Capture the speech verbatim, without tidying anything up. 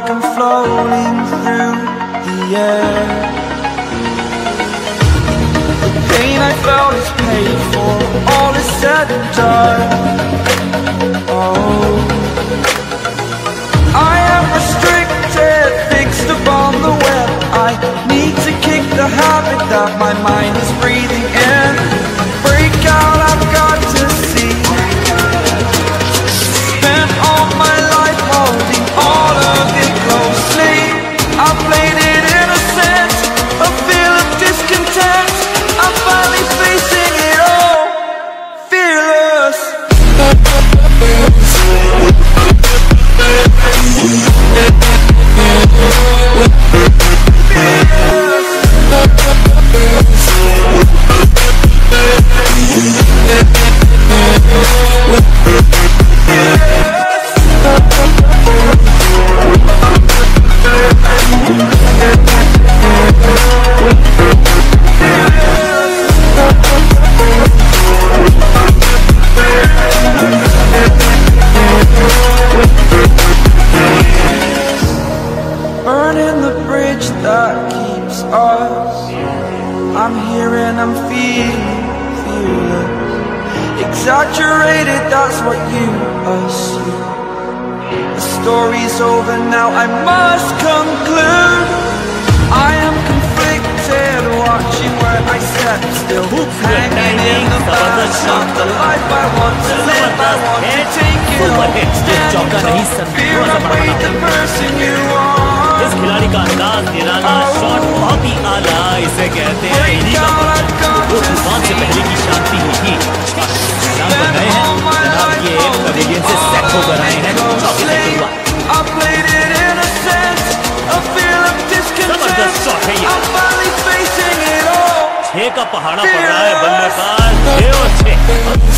like I'm floating through the air. The pain I felt is paid for, all is said and done. Oh, I am restricted, fixed upon the web. I need to kick the habit that my mind is breathing in. Break out, I've got to see. Spent all my life holding all of it closely. I played it innocent, a feel of discontent. I'm finally facing it all, fearless. Exaggerated, that's what you assume. The story's over now, I must conclude. I am conflicted, watching where I step still. Hanging in the balance, not the life I want to live. I want to take it all, stand tall. Fear I'm afraid the person you are. इस खिलाड़ी का अंदाज निराला, shot बहुत ही आला, इसे कहते हैं इन्हीं का वो तूफान से पहले की शांति ही थी। शाम बन रहे हैं, जनाब ये करेडियन से सेट हो कर रहे हैं, चौकीदार दुआ। जबरदस्त शॉट है ये। छह का पहाड़ा पड़ रहा है बल्लेबाज, छह और छह।